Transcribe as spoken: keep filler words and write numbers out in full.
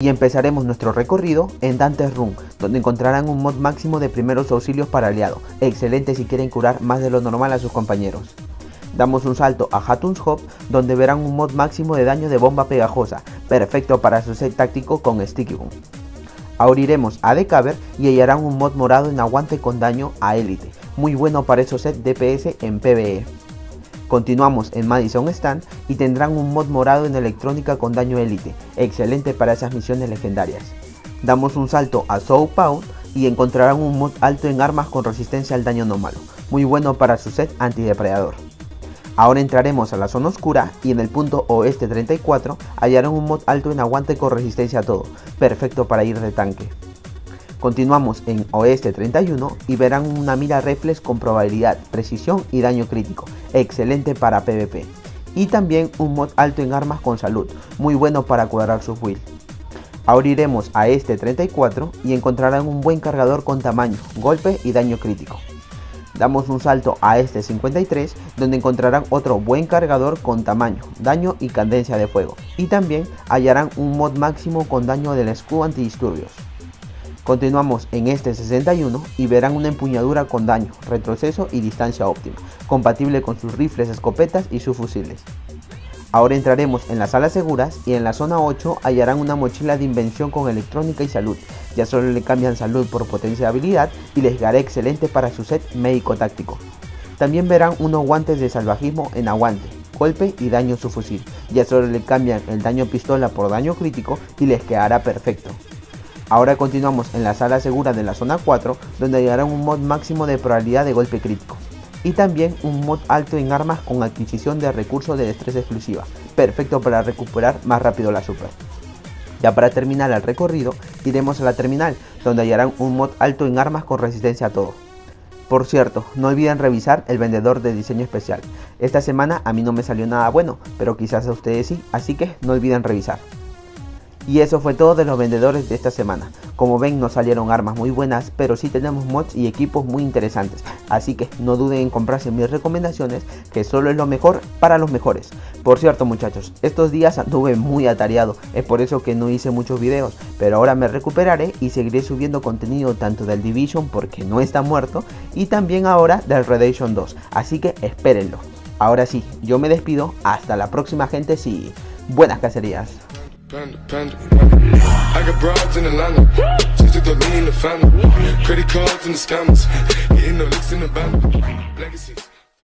Y empezaremos nuestro recorrido en Dante's Run, donde encontrarán un mod máximo de primeros auxilios para aliados, excelente si quieren curar más de lo normal a sus compañeros. Damos un salto a Hatun's Hop, donde verán un mod máximo de daño de bomba pegajosa, perfecto para su set táctico con Sticky Bomb. Ahora iremos a Decaver y hallarán un mod morado en aguante con daño a élite, muy bueno para esos set D P S en PvE. Continuamos en Madison Stand y tendrán un mod morado en electrónica con daño élite, excelente para esas misiones legendarias. Damos un salto a Soul Pound y encontrarán un mod alto en armas con resistencia al daño no malo, muy bueno para su set antidepredador. Ahora entraremos a la zona oscura y en el punto oeste treinta y cuatro hallarán un mod alto en aguante con resistencia a todo, perfecto para ir de tanque. Continuamos en Oeste treinta y uno y verán una mira reflex con probabilidad, precisión y daño crítico, excelente para PvP. Y también un mod alto en armas con salud, muy bueno para cuadrar sus builds. Ahora iremos a Este treinta y cuatro y encontrarán un buen cargador con tamaño, golpe y daño crítico. Damos un salto a Este cincuenta y tres donde encontrarán otro buen cargador con tamaño, daño y cadencia de fuego. Y también hallarán un mod máximo con daño del escudo antidisturbios. Continuamos en Este sesenta y uno y verán una empuñadura con daño, retroceso y distancia óptima, compatible con sus rifles, escopetas y sus fusiles. Ahora entraremos en las salas seguras y en la zona ocho hallarán una mochila de invención con electrónica y salud, ya solo le cambian salud por potencia de habilidad y les dará excelente para su set médico-táctico. También verán unos guantes de salvajismo en aguante, golpe y daño a su fusil, ya solo le cambian el daño pistola por daño crítico y les quedará perfecto. Ahora continuamos en la sala segura de la zona cuatro, donde hallarán un mod máximo de probabilidad de golpe crítico. Y también un mod alto en armas con adquisición de recursos de destreza exclusiva, perfecto para recuperar más rápido la super. Ya para terminar el recorrido, iremos a la terminal, donde hallarán un mod alto en armas con resistencia a todo. Por cierto, no olviden revisar el vendedor de diseño especial. Esta semana a mí no me salió nada bueno, pero quizás a ustedes sí, así que no olviden revisar. Y eso fue todo de los vendedores de esta semana. Como ven, no salieron armas muy buenas, pero sí tenemos mods y equipos muy interesantes. Así que no duden en comprarse mis recomendaciones, que solo es lo mejor para los mejores. Por cierto muchachos, estos días anduve muy atareado, es por eso que no hice muchos videos. Pero ahora me recuperaré y seguiré subiendo contenido tanto del Division, porque no está muerto, y también ahora del Redemption dos. Así que espérenlo. Ahora sí, yo me despido, hasta la próxima gente, sí. Buenas cacerías. Panda, panda, I got broads in Atlanta, just to throw me in the family, credit cards and the scammers, getting no licks in the bank, legacies.